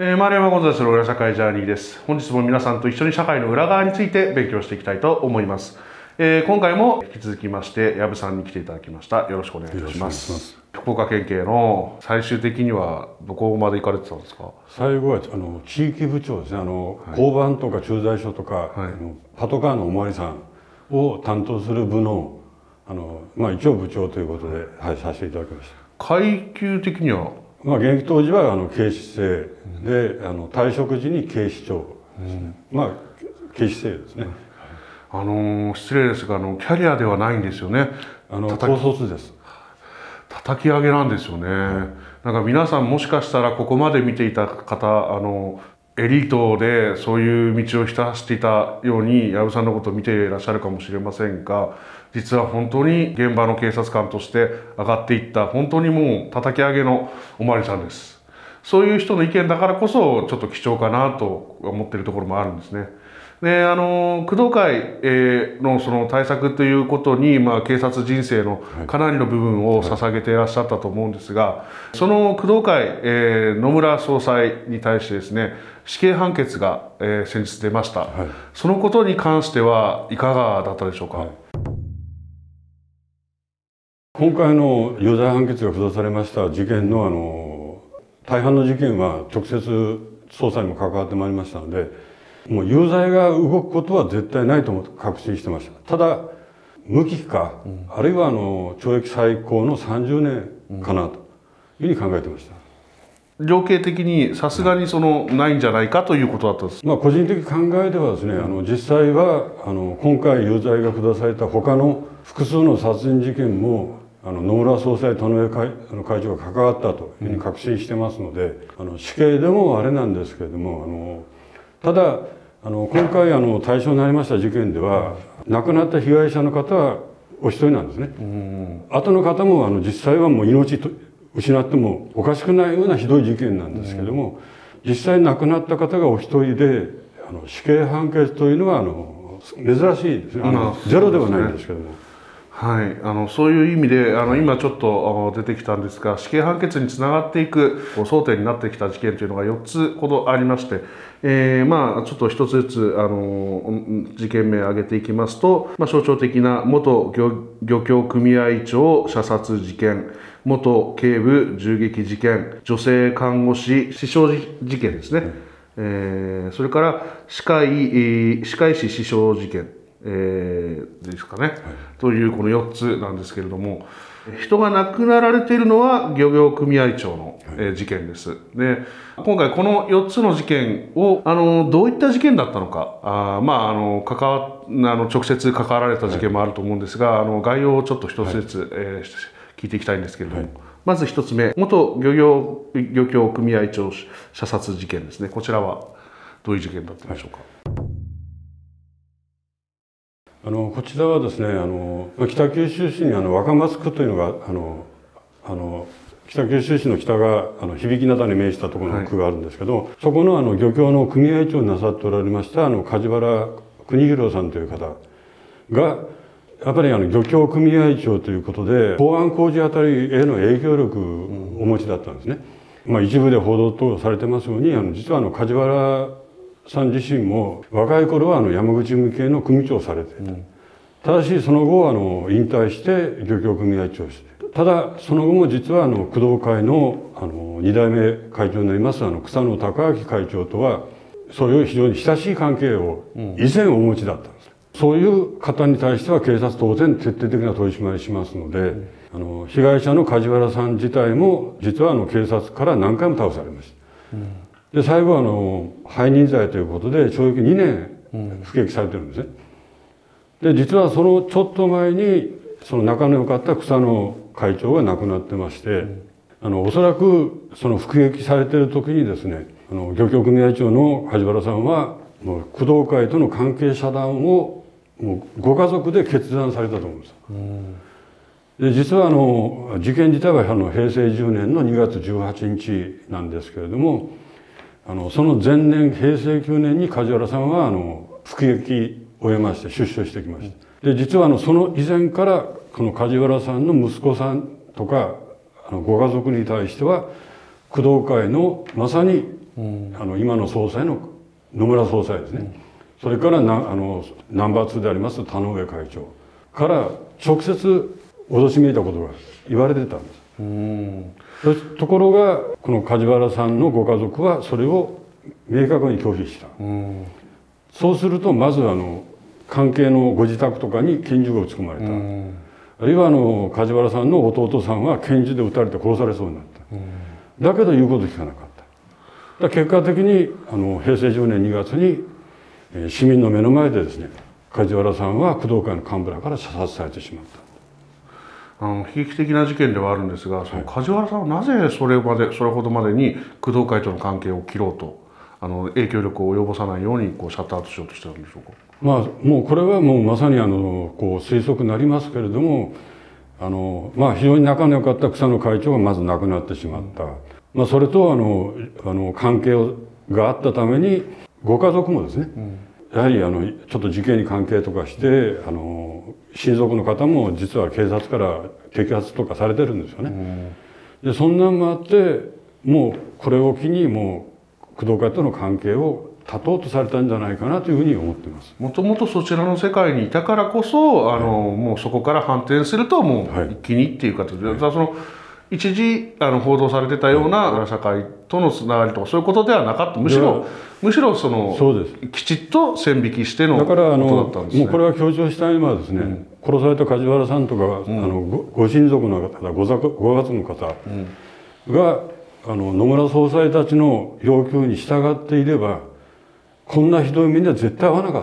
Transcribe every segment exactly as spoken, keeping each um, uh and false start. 丸山ゴンザレスの裏社会ジャーニーです。本日も皆さんと一緒に社会の裏側について勉強していきたいと思います。えー、今回も引き続きまして矢部さんに来ていただきました。よろしくお願いいたします。福岡県警の最終的にはどこまで行かれてたんですか？最後はあの地域部長ですね。あの、はい、交番とか駐在所とか、はい、あのパトカーのお巡りさんを担当する部の、あのまあ、一応部長ということで、はい、させていただきました。階級的にはまあ現役当時はあの警視正で、あの退職時に警視庁ですね、うん、まあ警視正ですね、うん、あの失礼ですがあのキャリアではないんですよね。あの高卒です。叩き上げなんですよね、うん、なんか皆さんもしかしたらここまで見ていた方あのエリートでそういう道を浸していたように矢部さんのことを見ていらっしゃるかもしれませんが、実は本当に現場の警察官として上がっていった本当にもう叩き上げのお巡りさんです。そういう人の意見だからこそちょっと貴重かなと思っているところもあるんですね。であの工藤会、えー、のその対策ということに、まあ、警察人生のかなりの部分を捧げていらっしゃったと思うんですが、その工藤会、えー、野村総裁に対してですね死刑判決が、えー、先日出ました、はい、そのことに関してはいかがだったでしょうか？はい、今回の有罪判決が下されました事件の、あの大半の事件は直接捜査にも関わってまいりましたので。もう有罪が動くことは絶対ないと確信してました。ただ無期か、うん、あるいはあの懲役最高のさんじゅうねんかなというふうに考えてました。量刑的にさすがにそのないんじゃないかということだったんです。まあ個人的考えではですね、あの実際はあの今回有罪が下された他の複数の殺人事件もあの野村総裁、田上会長が関わったというふうに確信してますので、うん、あの死刑でもあれなんですけれども、あのただあの今回あの対象になりました事件では亡くなった被害者の方はお一人なんですね。あとの方もあの実際はもう命と失ってもおかしくないようなひどい事件なんですけども、実際亡くなった方がお一人であの死刑判決というのはあの珍しいですね。あのゼロではないんですけども。はい、あのそういう意味であの今ちょっと出てきたんですが、死刑判決につながっていく争点になってきた事件というのがよっつほどありまして、えー、まあちょっと一つずつあの事件名を挙げていきますと、まあ、象徴的な元 漁, 漁協組合長射殺事件、元警部銃撃事件、女性看護師死傷事件ですね、うん、えー、それから歯科医歯科医師死傷事件えー、ですかね、はい、というこのよっつなんですけれども、人が亡くなられているのは漁業組合長の、はい、えー、事件です。で今回このよっつの事件をあのどういった事件だったのか、あまああの関わあの直接関わられた事件もあると思うんですが、はい、あの概要をちょっと一つずつ、はい、えー、聞いていきたいんですけれども、はい、まずひとつめ、元漁業漁協組合長射殺事件ですね。こちらはどういう事件だったんでしょうか？はい、あのこちらはですね、あの北九州市にあの若松区というのがあのあの北九州市の北があの響灘に面したところの区があるんですけど、はい、そこのあの漁協の組合長になさっておられましたあの梶原邦弘さんという方がやっぱりあの漁協組合長ということで港湾工事あたりへの影響力をお持ちだったんですね。まあ、一部で報道等されてますように、あの実はあの梶原さん自身も若い頃はあの山口組系の組長をされていた、うん、ただしその後あの引退して漁協組合長をして、ただその後も実はあの工藤会のあのに代目会長になりますあの草野高明会長とはそういう非常に親しい関係を以前お持ちだったんです、うん、そういう方に対しては警察当然徹底的な取り締まりしますので、うん、あの被害者の梶原さん自体も実はあの警察から何回も倒されました、うん、で最後はあの背任罪ということで懲役にねん服役されてるんですね。うん、で実はそのちょっと前にその仲の良かった草野会長が亡くなってまして、うん、あのおそらくその服役されてる時にですね、あの漁協組合長の梶原さんはもう工藤会との関係遮断をもうご家族で決断されたと思うんです。うんで実はあの事件自体はあのへいせいじゅうねんのにがつじゅうはちにちなんですけれども、あのその前年へいせいきゅうねんに梶原さんはあの服役を終えまして出所してきました。で実はあのその以前からこの梶原さんの息子さんとかあのご家族に対しては工藤会のまさにうん、あの今の総裁の野村総裁ですね、うん、それからなあのナンバーツーであります田上会長から直接脅しめいたことが言われてたんです。うん、ところがこの梶原さんのご家族はそれを明確に拒否した。うん、そうするとまずあの関係のご自宅とかに拳銃を撃ち込まれた、うん、あるいはあの梶原さんの弟さんは拳銃で撃たれて殺されそうになった、うん、だけど言うこと聞かなかった。だから結果的にあのへいせいじゅうねんにがつに、えー、市民の目の前でですね梶原さんは工藤会の幹部らから射殺されてしまった。あの悲劇的な事件ではあるんですが、その梶原さんはなぜそれまで、それほどまでに工藤会との関係を切ろうと、あの影響力を及ぼさないようにこうシャットアウトしようとしてるんでしょうか。まあもうこれはもうまさにあのこう推測になりますけれども、あのまあ非常に仲の良かった草野会長がまず亡くなってしまった。まあそれとあのあの関係があったためにご家族もですね。うんやはりあのちょっと事件に関係とかしてあの親族の方も実は警察から摘発とかされてるんですよね。でそんなんもあってもうこれを機にもう工藤会との関係を断とうとされたんじゃないかなというふうに思ってます。もともとそちらの世界にいたからこそあの、はい、もうそこから反転するともう一気にっていう形で、はい、その一時あの報道されてたような社会とのつながりとかそういうことではなかった。むしろむしろそのそうですきちっと線引きしてのことだったんですね。だからあのもうこれは強調したいのはですね、うん、殺された梶原さんとか、うん、あの ご, ご親族の方ござご家族の方が、うん、あの野村総裁たちの要求に従っていればこんなひどい目には絶対合わなかっ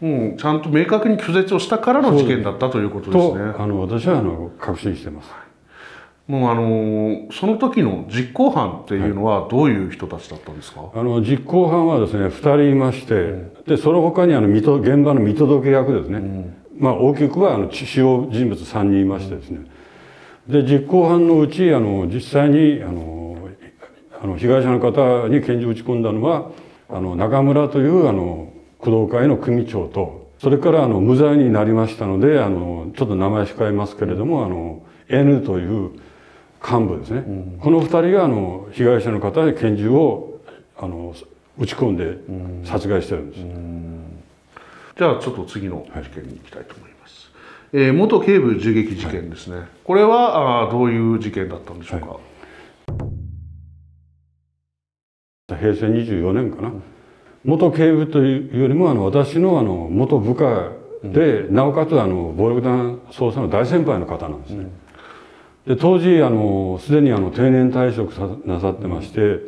た。うん、ちゃんと明確に拒絶をしたからの事件だったということですね。とあの私はあの確信してます。もうあのその時の実行犯っていうのはどういう人たちだったんですか。はい、あの実行犯はですねふたりいまして、うん、でその他にあの見と現場の見届け役ですね、うん、まあ大きくはあの主要人物さんにんいましてですね、うん、で実行犯のうちあの実際にあのあの被害者の方に拳銃を打ち込んだのはあの中村というあの工藤会の組長とそれからあの無罪になりましたのであのちょっと名前控えますけれどもあの エヌ という幹部ですね、うん、このふたりがあの被害者の方に拳銃をあの打ち込んで殺害してるんです。うんうん、じゃあちょっと次の事件に行きたいと思います。はい、えー、元警部銃撃事件ですね。はい、これはあどういう事件だったんでしょうか。はい、へいせいにじゅうよねんかな、うん、元警部というよりもあの私のあの元部下で、うん、なおかつあの暴力団捜査の大先輩の方なんですね。うんで当時あのすでにあの定年退職さなさってまして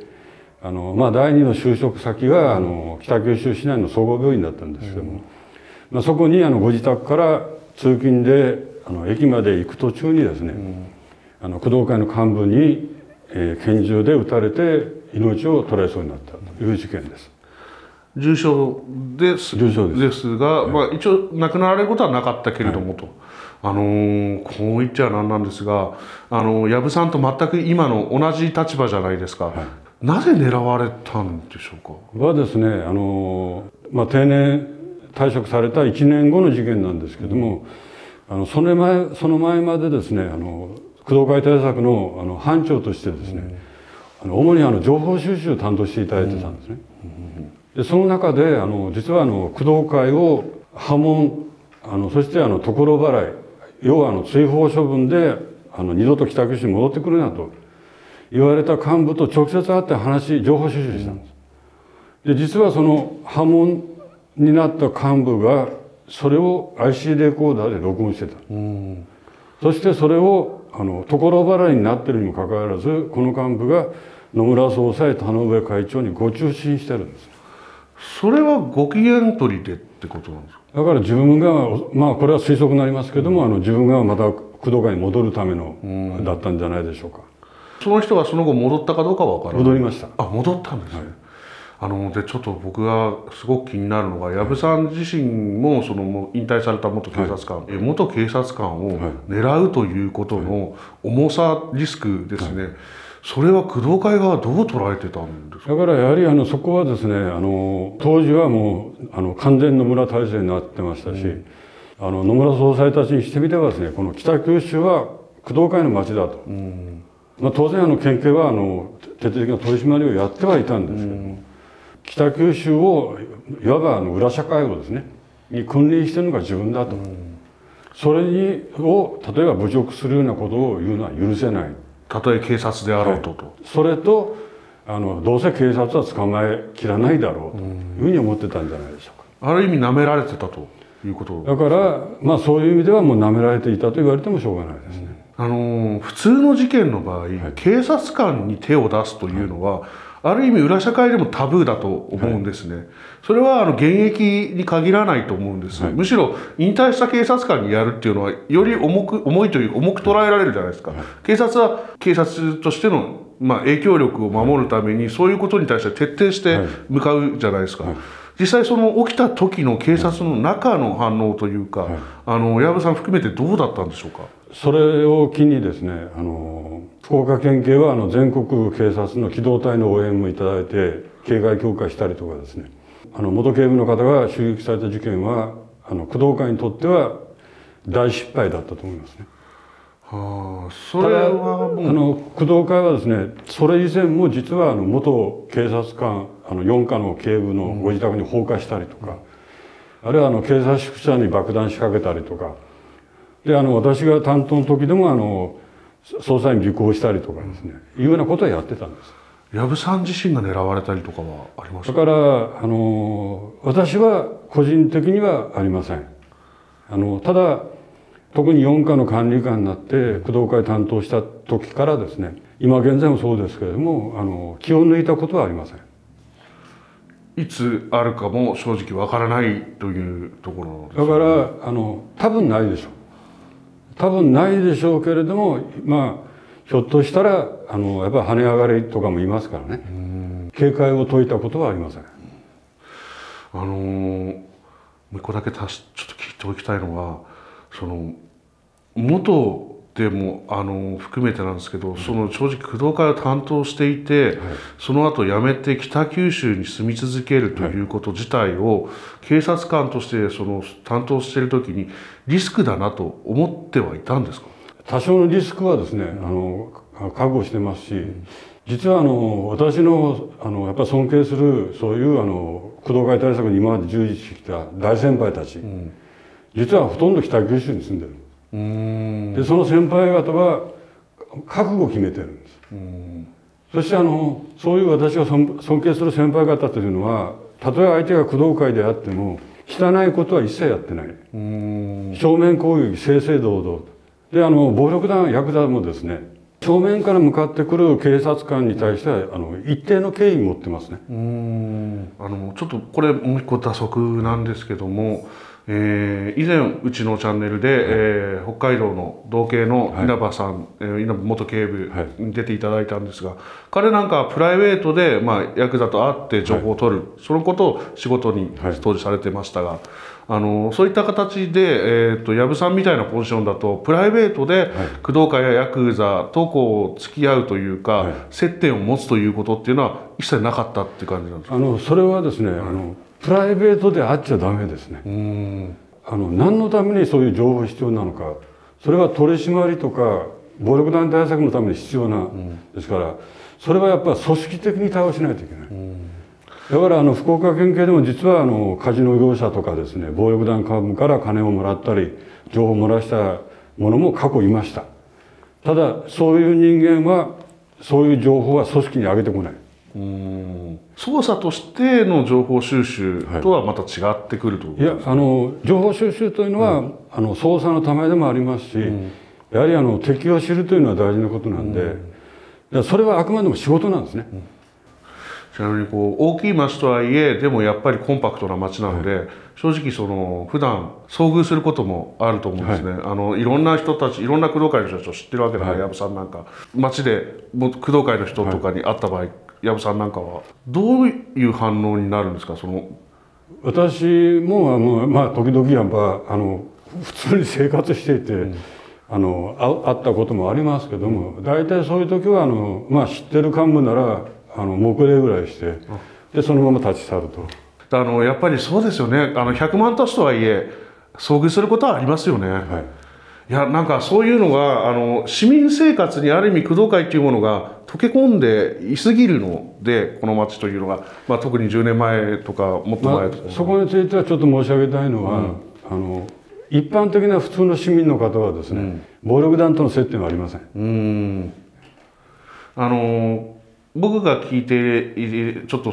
あの、まあ、第二の就職先があの北九州市内の総合病院だったんですけども、うん、まあ、そこにあのご自宅から通勤であの駅まで行く途中にですね、うん、あの工藤会の幹部に、えー、拳銃で撃たれて命を取られそうになったという事件です。重傷ですですが、まあ、一応亡くなられることはなかったけれどもと。はいあのー、こう言っちゃなんなんですが、あのー、矢部さんと全く今の同じ立場じゃないですか、はい、なぜ狙われたんでしょうか。はですね、あのーまあ、定年退職されたいちねんごの事件なんですけども、うん、あのその前、その前までですねあの工藤会対策 の, あの班長としてですね、うん、あの主にあの情報収集を担当していただいてたんですね。でその中であの実はあの工藤会を破門あのそしてあの所払い要はあの追放処分であの二度と北九州に戻ってくるなと言われた幹部と直接会って話情報収集したんです。で実はその破門になった幹部がそれを アイシー レコーダーで録音してた、うん、そしてそれをあの所払いになってるにもかかわらずこの幹部が野村総裁田上会長にご中心してるんです。それはご機嫌取りでってことなんですか。だから自分がまあこれは推測になりますけども、うん、あの自分がまた工藤会に戻るための、うん、だったんじゃないでしょうか。その人がその後戻ったかどうかは分からない。戻りました。あ戻ったんですね。はい、あのでちょっと僕がすごく気になるのが矢部さん自身もそのもう引退された元警察官、はい、元警察官を狙うということの重さリスクですね。はいはい、それは工藤会側はどう捉えてたんですか。だからやはりあのそこはですねあの当時はもうあの完全野村体制になってましたし、うん、あの野村総裁たちにしてみればですねこの北九州は工藤会の町だと、うん、まあ、当然あの県警はあの徹底的な取り締まりをやってはいたんですけども、うん、北九州をいわばあの裏社会をですねに君臨してるのが自分だと、うん、それにを例えば侮辱するようなことを言うのは許せない、たとえ警察であろうとと、はい、それとあのどうせ警察は捕まえきらないだろうというふうに思ってたんじゃないでしょうか。ある意味なめられてたということですね。だから、まあ、そういう意味ではもうなめられていたと言われてもしょうがないですね。あの普通の事件の場合、はい、警察官に手を出すというのは、はい、ある意味裏社会でもタブーだと思うんですね。はい、それはあの現役に限らないと思うんです、はい、むしろ引退した警察官にやるっていうのはより重く重いという重く捉えられるじゃないですか。はい、警察は警察としての、まあ、影響力を守るために、はい、そういうことに対して徹底して向かうじゃないですか。はいはい、実際その起きた時の警察の中の反応というか、はい、あの矢部さん含めてどうだったんでしょうか。それを機にですね、あの福岡県警はあの全国警察の機動隊の応援もいただいて警戒強化したりとかですね、あの元警部の方が襲撃された事件はあの工藤会にとっては大失敗だったと思いますね。はあ、それはもうあの工藤会はですね、それ以前も実はあの元警察官あのよん課の警部のご自宅に放火したりとか、うん、あるいはあの警察宿舎に爆弾仕掛けたりとかで、あの私が担当の時でもあの捜査員尾行したりとかですね、うん、いうようなことはやってたんです。矢部さん自身が狙われたりとかはありましたか。だからあの私は個人的にはありません。あのただ特によん課の管理官になって工藤会担当した時からですね、今現在もそうですけれどもあの気を抜いたことはありません。いつあるかも正直わからないというところですね。だからあの多分ないでしょう、多分ないでしょうけれども、まあひょっとしたらあのやっぱり跳ね上がりとかもいますからね、警戒を解いたことはありません。あのもう一個だけ足しちょっと聞いておきたいのは、その元でもあの含めてなんですけど、その正直工藤会を担当していて、はい、その後辞めて北九州に住み続けるということ自体を、はい、警察官としてその担当している時にリスクだなと思ってはいたんですか。多少のリスクはですね、うん、あの覚悟してますし、うん、実はあの私の、 あのやっぱ尊敬するそういうあの工藤会対策に今まで従事してきた大先輩たち、うん、実はほとんど北九州に住んでる。うん、でその先輩方は覚悟を決めてるんです。うん、そしてあのそういう私が尊敬する先輩方というのは、たとえ相手が工藤会であっても汚いことは一切やってない。うん、正面攻撃正々堂々で、あの暴力団ヤクザもですね、正面から向かってくる警察官に対してはあの一定の敬意を持ってますね。うん、あのちょっとこれもう一個打足なんですけども、えー、以前うちのチャンネルで、はい、えー、北海道の道警の稲葉さん、はい、稲葉元警部に出ていただいたんですが、はい、彼なんかプライベートで、まあ、ヤクザと会って情報を取る、はい、そのことを仕事に当時されてましたが、はい、あのそういった形で、えー、と矢部さんみたいなポジションだとプライベートで、はい、工藤会やヤクザとこう付き合うというか、はい、接点を持つということっていうのは一切なかったっていう感じなんですか。あのそれはですね、はい、あのプライベートで会っちゃダメですね。うん、あの何のためにそういう情報が必要なのか、それは取り締まりとか暴力団対策のために必要な、うん、ですから、それはやっぱり組織的に対応しないといけない。うん、だからあの福岡県警でも実はあのカジノ業者とかですね、暴力団幹部から金をもらったり情報を漏らしたものも過去いました。ただそういう人間はそういう情報は組織に上げてこない。うん、捜査としての情報収集とはまた違ってくるということですか。いや、あの情報収集というのは、うん、あの捜査のためでもありますし、うん、やはりあの敵を知るというのは大事なことなんで、うん、それはあくまでも仕事なんですね。うん、ちなみにこう大きい町とはいえ、でもやっぱりコンパクトな町なので、はい、正直その普段遭遇することもあると思うんですね。はい、あのいろんな人たち、いろんな工藤会の人たちを知ってるわけだから、矢部さんなんか町で工藤会の人とかに会った場合、はい、矢部さんなんかはどういう反応になるんですか。その私もあの、まあ、時々やっぱあの普通に生活していて、うん、あの会ったこともありますけども、うん、大体そういう時はあの、まあ、知ってる幹部ならあの黙礼ぐらいしてでそのまま立ち去ると。あのやっぱりそうですよね、あのひゃくまん都市とはいえ遭遇することはありますよね。はい、いや、なんかそういうのがあの市民生活にある意味工藤会というものが溶け込んでいすぎるので、この町というのが、まあ、特にじゅうねんまえとかもっと前とか、まあ、そこについてはちょっと申し上げたいのは、うん、あの一般的な普通の市民の方はですね、うん、暴力団との接点はありません。うん、あの僕が聞いてちょっと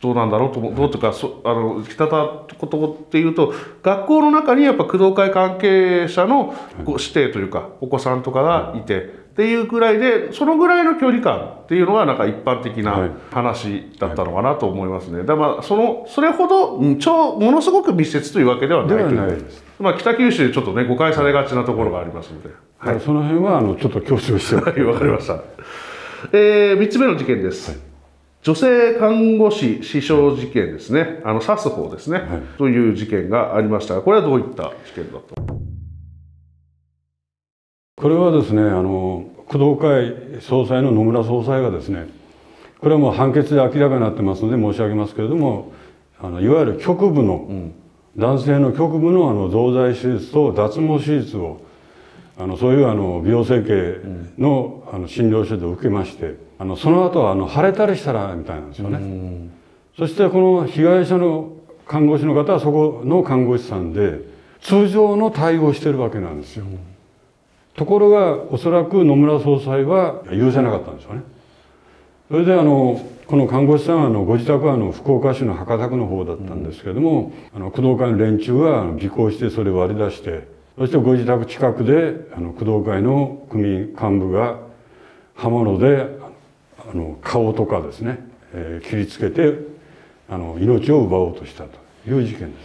どうなんだろうと、どうとか、そあの北田ことっていうと、学校の中にやっぱ工藤会関係者の師弟というかお子さんとかがいて、はい、っていうぐらいで、そのぐらいの距離感っていうのがなんか一般的な話だったのかなと思いますね。はいはい、だからまあそのそれほど超ものすごく密接というわけではないということです。まあ北九州ちょっとね誤解されがちなところがありますので、はい、その辺はあのちょっと強調してはい、わかりました。えー、みっつめの事件です。はい、女性看護師刺傷事件ですね、あの刺す方ですね、はい、という事件がありましたが、これはどういった事件だと。これはですね、あの工藤会総裁の野村総裁がですね、これはもう判決で明らかになってますので申し上げますけれども、あのいわゆる局部の、うん、男性の局部のあの造剤手術と脱毛手術を、あのそういうあの美容整形の、うん、あの診療所で受けまして、あのその後はあの腫れたりしたらみたいなんですよね。うん、そしてこの被害者の看護師の方はそこの看護師さんで通常の対応をしてるわけなんですよ。うん、ところがおそらく野村総裁は許せなかったんですよね。それであのこの看護師さんはあのご自宅はあの福岡市の博多区の方だったんですけれども、うん、あの工藤会の連中は尾行してそれを割り出して、そしてご自宅近くであの工藤会の組幹部が刃物であの顔とかですね、えー、切りつけてあの命を奪おうとしたという事件で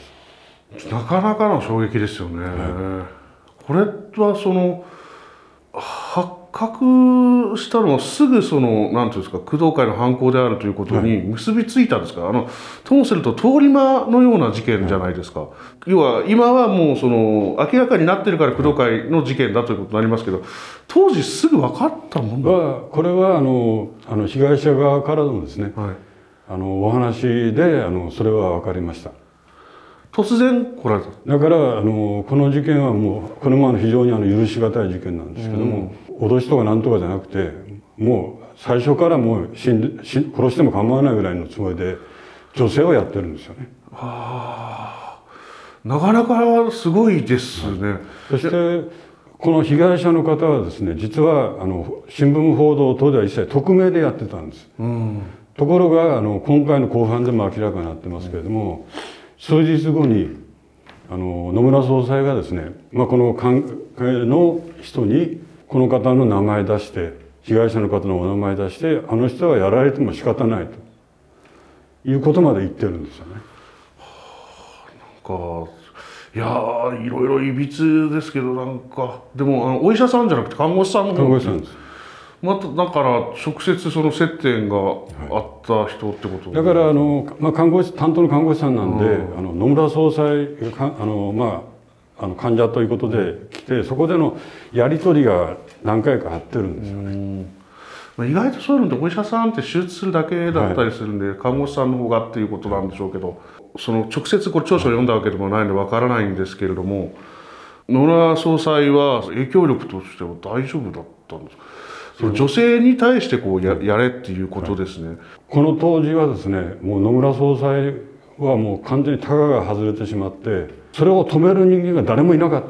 す。なかなかの衝撃ですよね。はい、これはその発覚したのはすぐそのなんていうんですか、工藤会の犯行であるということに結びついたんですか。はい、あのともすると通り魔のような事件じゃないですか。はい、要は今はもうその明らかになってるから工藤会の事件だということになりますけど、当時すぐ分かったもんだ。はこれはあのあの被害者側からのですね、はい、あのお話であのそれは分かりました。突然来られた。だからあのこの事件はもうこれもあの非常にあの許し難い事件なんですけども、うん、脅しとかなんとかじゃなくて、もう最初からもう死んでし殺しても構わないぐらいのつもりで女性をやってるんですよね。はあ、なかなかすごいですね。はい、そしてこの被害者の方はですね、実はあの新聞報道等では一切匿名でやってたんです。うん、ところがあの今回の公判でも明らかになってますけれども。うん、数日後にあの野村総裁がですね、まあ、この関係の人にこの方の名前出して、被害者の方のお名前出して、あの人はやられても仕方ないということまで言ってるんですよね。はあ、なんかいやーいろいろいびつですけど、なんかでもあのお医者さんじゃなくて看護師さんの看護師さんです。まただから直接その接点があった人ってこと、はい、だからあの、まあ、看護師担当の看護師さんなんで、うん、あの野村総裁があの、まあ、あの患者ということで来て、そこでのやり取りが何回かあってるんですよね。うん、意外とそういうのってお医者さんって手術するだけだったりするんで、はい、看護師さんの方がっていうことなんでしょうけど、その直接これ調書を読んだわけでもないのでわからないんですけれども、野村総裁は影響力としては大丈夫だったんですか。女性に対してこう や, やれっていうことですね、はい。この当時はですね、もう野村総裁はもう完全にタガが外れてしまって、それを止める人間が誰もいなかった。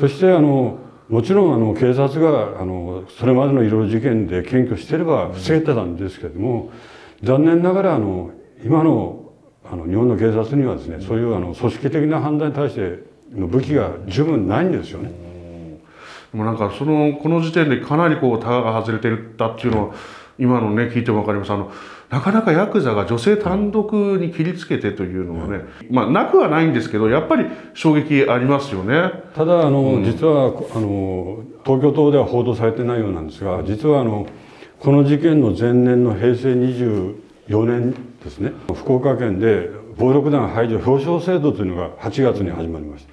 そしてあのもちろんあの警察があのそれまでのいろいろ事件で検挙してれば防げてたんですけれども、うん、残念ながらあの今 の, あの日本の警察にはですね、うん、そういうあの組織的な判断に対しての武器が十分ないんですよね。うん、もうなんかそのこの時点でかなりこうタガが外れてるったっていうのは今のね聞いても分かります。あのなかなかヤクザが女性単独に切りつけてというのはね、うん、まあなくはないんですけど、やっぱり衝撃ありますよね。ただあの、うん、実はあの東京都では報道されてないようなんですが、実はあのこの事件の前年のへいせいにじゅうよねんですね、福岡県で暴力団排除表彰制度というのがはちがつに始まりまし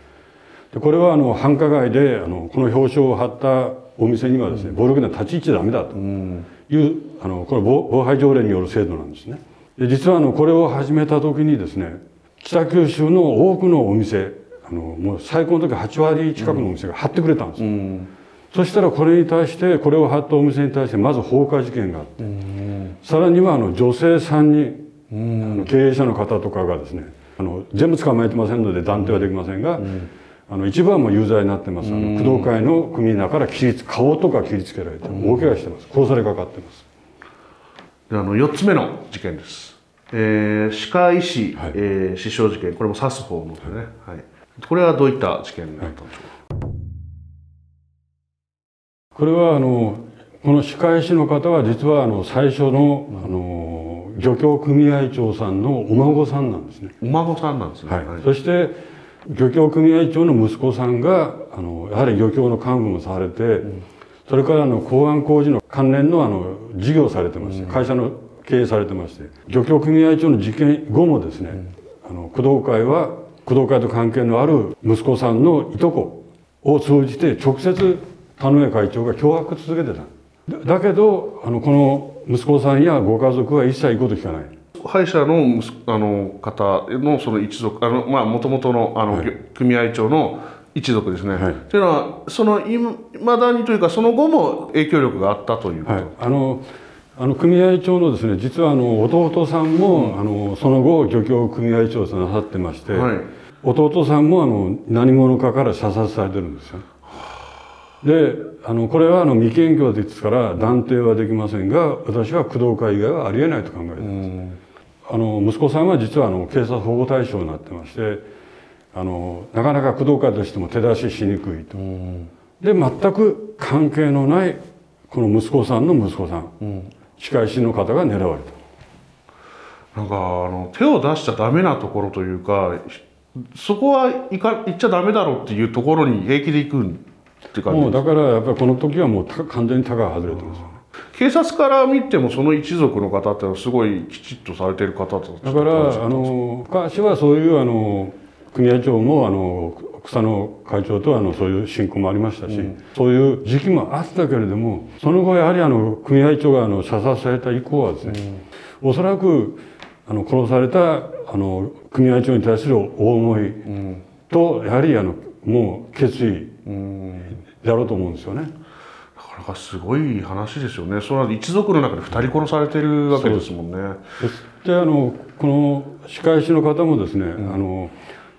た。でこれはあの繁華街であのこの表彰を貼ったお店にはですね、暴力団立ち入っちゃダメだというあのこれ防犯条例による制度なんですね。で実はあのこれを始めた時にですね、北九州の多くのお店あのもう最高の時ははちわり近くのお店が貼ってくれたんですよ、うんうん、そしたらこれに対してこれを貼ったお店に対してまず放火事件があって、うん、さらにはあの女性さんにん、うん、あの経営者の方とかがですねあの全部捕まえてませんので断定はできませんが、うんうん、あの一部はもう有罪になってます、あの工藤会の組の中から切りつ顔とか切りつけられて大怪我してます、殺されかかってます。あのよっつめの事件です。えー、歯科医師、はい、えー、死傷事件、これも刺す方のですね、はいはい、これはどういった事件だったんでしょうか。はい、これはあのこの歯科医師の方は実はあの最初の、うん、あの漁協組合長さんのお孫さんなんですね。お孫さんなんですね、はいはい、そして漁協組合長の息子さんがあのやはり漁協の幹部もされて、うん、それからあの港湾工事の関連のあの事業されてまして、うん、会社の経営されてまして、漁協組合長の事件後もですね、うん、あの工藤会は工藤会と関係のある息子さんのいとこを通じて直接田上会長が脅迫続けてた。 だ, だけどあのこの息子さんやご家族は一切いいこと聞かない。歯医者 の, あの方 の, その一族、あのまあ元々のあの、はい、組合長の一族ですね、はい、というのはそのいまだにというかその後も影響力があったということ、はい、あのあの組合長のですね、実はあの弟さんも、うん、あのその後漁協組合長さんなさってまして、はい、弟さんもあの何者かから射殺されてるんですよ。であのこれはあの未検挙ですから断定はできませんが、私は工藤会以外はありえないと考えてます、うん、あの息子さんは実はあの警察保護対象になってまして、あのなかなか工藤会としても手出ししにくいと、うん、で全く関係のないこの息子さんの息子さん、うん、歯科医師の方が狙われた。なんかあの手を出しちゃダメなところというか、そこはいか行っちゃダメだろうっていうところに平気で行くって感じ。もうだからやっぱりこの時はもう完全に他が外れてます、ね、警察から見てもその一族の方ってのはすごいきちっとされてる方だっただからあの昔はそういうあの組合長もあの草野会長とあのそういう親交もありましたし、うん、そういう時期もあったけれども、その後やはりあの組合長があの射殺された以降はですね、うん、おそらくあの殺されたあの組合長に対する大思いと、うん、やはりあのもう決意だろうと思うんですよね、うん、なかなかすごい話ですよね。その一族の中でふたり殺されてるわけですもんね。であのこの歯科医師の方もですね、うん、あの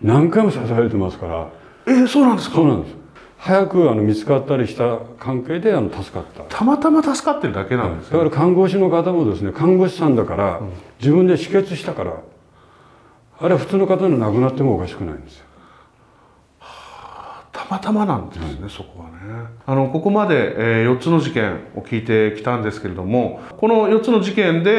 何回も刺されてますから。え、そうなんですか。そうなんです。早くあの見つかったりした関係であの助かった。たまたま助かってるだけなんですね。だから看護師の方もですね、看護師さんだから、うん、自分で止血したから、あれは普通の方の亡くなってもおかしくないんですよ。はあ、たまたまなんですね、うん、そこはね。あのここまで、えー、よっつの事件を聞いてきたんですけれども、このよっつの事件で、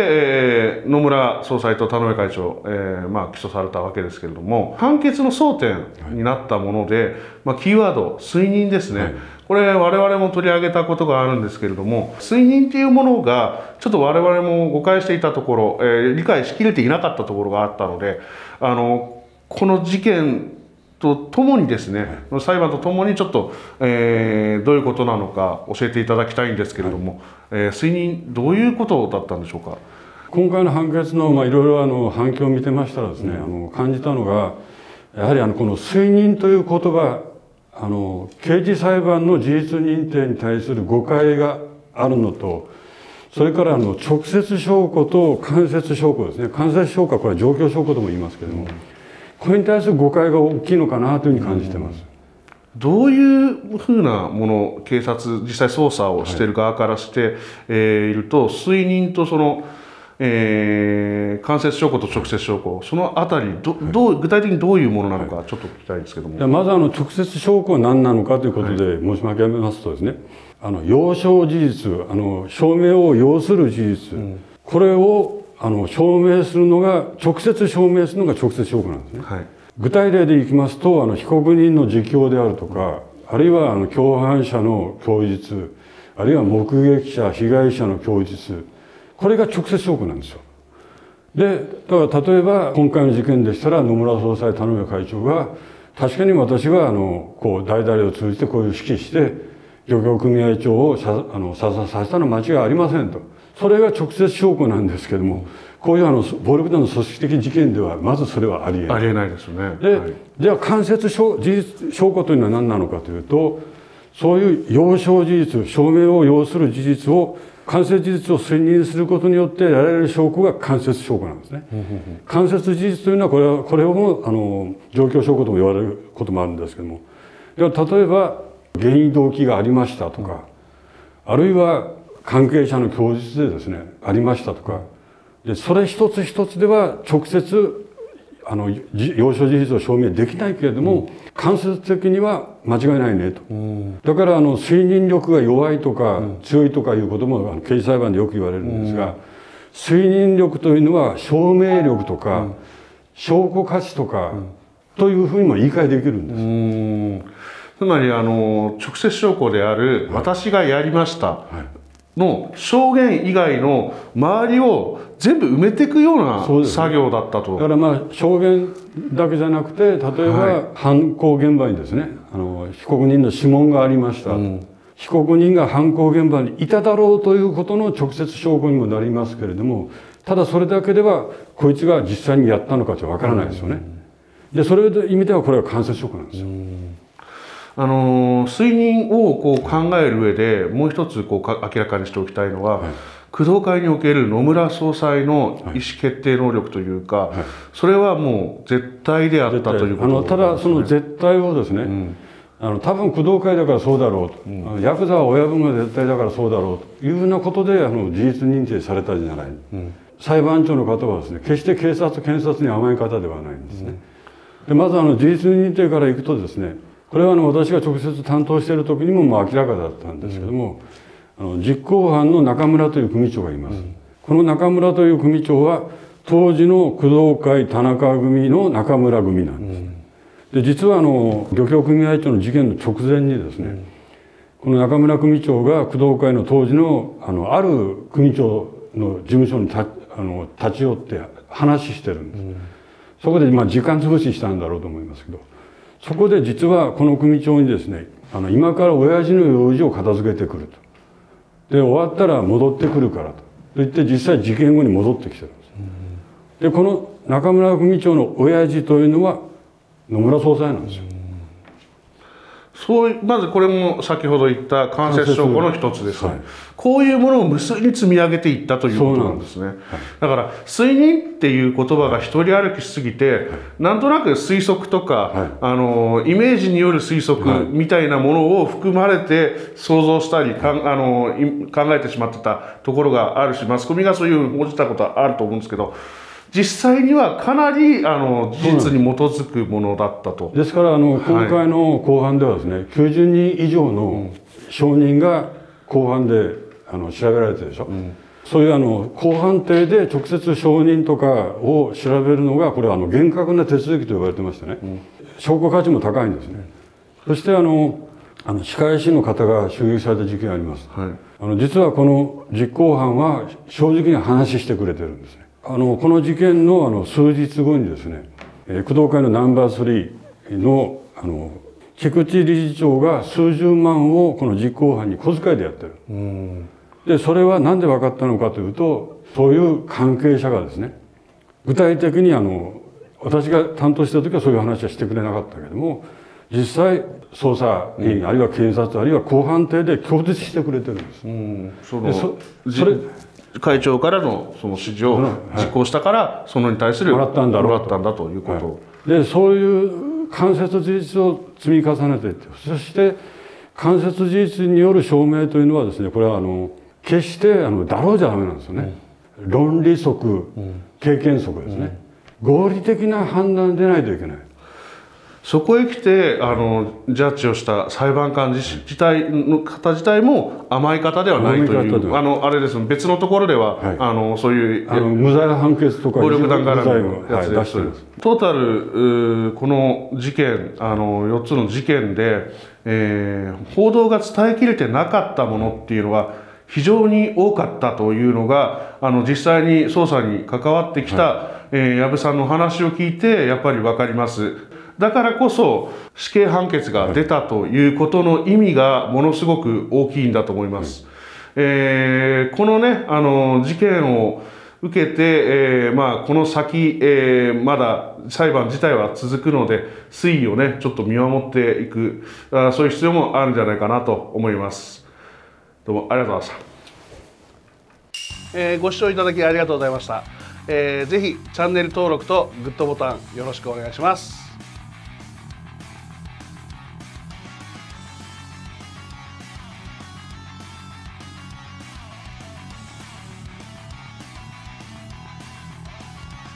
えー、野村総裁と田上会長、えーまあ、起訴されたわけですけれども、判決の争点になったもので、はい、まあ、キーワード推認ですね、はい、これ我々も取り上げたことがあるんですけれども、推認というものがちょっと我々も誤解していたところ、えー、理解しきれていなかったところがあったので、あのこの事件とともにですね、はい、裁判とともにちょっと、えー、どういうことなのか教えていただきたいんですけれども、はい、えー、推認どういうことだったんでしょうか。今回の判決の、まあ、いろいろあの反響を見てましたらですね、うん、あの感じたのがやはりあのこの推認という言葉、あの刑事裁判の事実認定に対する誤解があるのと、それからあの直接証拠と間接証拠ですね、間接証拠はこれは状況証拠とも言いますけれども、うん、これに対する誤解が大きいのかなというふうに感じてます。どういうふうなもの、警察実際捜査をしている側からしていると、はい、推認とその、えー、間接証拠と直接証拠、そのあたりど、どう具体的にどういうものなのか、はい、ちょっと聞きたいんですけども。まずあの直接証拠は何なのかということで申し上げますとですね、あの要証事実、あの証明を要する事実、うん、これをあの証明するのが直接証明するのが直接証拠なんですね、はい、具体例でいきますとあの被告人の自供であるとか、あるいはあの共犯者の供述、あるいは目撃者被害者の供述、これが直接証拠なんですよ。でだから例えば今回の事件でしたら野村総裁田上会長が確かに私はあのこう代々を通じてこういう指揮して漁協組合長をあの査察させたの間違いありませんと。それが直接証拠なんですけども、こういうあの暴力団の組織的事件ではまずそれはありえない。ありえないですね。で、はい、じゃあ間接証事実証拠というのは何なのかというと、そういう要証事実、証明を要する事実を、間接事実を宣認することによって得られる証拠が間接証拠なんですね。間接事実というのはこれはこれをもあの状況証拠とも言われることもあるんですけども、例えば原因動機がありましたとか、うん、あるいは関係者の供述でですねありましたとか、でそれ一つ一つでは直接あの要証事実を証明できないけれども、うん、間接的には間違いないねと、うん、だからあの推認力が弱いとか、うん、強いとかいうこともあの刑事裁判でよく言われるんですが、うん、推認力というのは証明力とか、うん、証拠価値とか、うん、というふうにも言い換えできるんです。うん、つまりあの直接証拠である「私がやりました」の証言以外の周りを全部埋めていくような作業だったと。だからまあ証言だけじゃなくて、例えば犯行現場にですねあの被告人の指紋がありました、うん、被告人が犯行現場にいただろうということの直接証拠にもなりますけれども、ただそれだけではこいつが実際にやったのかちょっとわからないですよね。でそれで意味ではこれは間接証拠なんですよ。うん、あの推認をこう考える上でもう一つこうか明らかにしておきたいのは、はい、工藤会における野村総裁の意思決定能力というか、はい、それはもう絶対であったということなんですね。あのただその絶対をですね、うん、あの多分工藤会だからそうだろうと、うん、ヤクザは親分が絶対だからそうだろうというふうなことであの事実認定されたじゃない、うん、裁判長の方はですね決して警察と検察に甘い方ではないんですね。うん、でまずあの事実認定からいくとですね、これはあの私が直接担当している時にももう明らかだったんですけども、うん、あの実行犯の中村という組長がいます、うん、この中村という組長は当時の工藤会田中組の中村組なんです、うん、で実はあの漁協組合長の事件の直前にですね、うん、この中村組長が工藤会の当時の あのある組長の事務所にたあの立ち寄って話してるんです、うん、そこでまあ時間潰ししたんだろうと思いますけど、そこで実はこの組長にですね、あの今から親父の用事を片付けてくると。で、終わったら戻ってくるからと。と言って実際事件後に戻ってきてるんです。うん、で、この中村組長の親父というのは野村総裁なんですよ。うん、そう、まずこれも先ほど言った間接証拠の一つです。はい、こういうものを無数に積み上げていったということなんですね。はい、だから、推認っていう言葉が一人歩きしすぎて、はい、なんとなく推測とか、はい、あの、イメージによる推測みたいなものを含まれて想像したり、かん、あの、考えてしまってたところがあるし、マスコミがそういうふうに報じたことはあると思うんですけど、実際にはかなりあの事実に基づくものだったと。ですからあの今回の公判ではですね、はい、きゅうじゅうにん以上の証人が公判であの調べられてるでしょ、うん、そういうあの公判廷で直接証人とかを調べるのがこれはあの厳格な手続きと言われてましてね、うん、証拠価値も高いんですね。そしてあのあの歯科医師の方が襲撃された事件があります、はい、あの実はこの実行犯は正直に話してくれてるんですね。あのこの事件 の, あの数日後にですね、えー、工藤会のナンバースリー の, あの菊池理事長が数十万をこの実行犯に小遣いでやってる。うんでそれは何で分かったのかというと、そういう関係者がですね具体的にあの私が担当した時はそういう話はしてくれなかったけども、実際捜査員、うん、あるいは検察あるいは公判廷で供述してくれてるんです。うんそのでそそれ会長からのその指示を実行したから、そのに対するもらったんだということで、そういう間接事実を積み重ねていって、そして間接事実による証明というのはですね、これはあの決してあのだろうじゃダメなんですよね、うん、論理則、うん、経験則ですね、うん、合理的な判断でないといけない。そこへ来てあのジャッジをした裁判官自体の方自体も甘い方ではないという、あのあれです、別のところでは、はい、あのそういうあの無罪判決とか暴力団絡みのやつで、はい、出してるんです。トータルこの事件あのよっつの事件で、えー、報道が伝えきれてなかったものっていうのは非常に多かったというのが、あの実際に捜査に関わってきた、はいえー、矢部さんの話を聞いてやっぱり分かります。だからこそ死刑判決が出たということの意味がものすごく大きいんだと思います。えー、このね、あの事件を受けて、えーまあ、この先、えー、まだ裁判自体は続くので、推移をねちょっと見守っていく、あそういう必要もあるんじゃないかなと思います。どうもありがとうございました。えー、ご視聴いただきありがとうございました。えー、ぜひチャンネル登録とグッドボタンよろしくお願いします。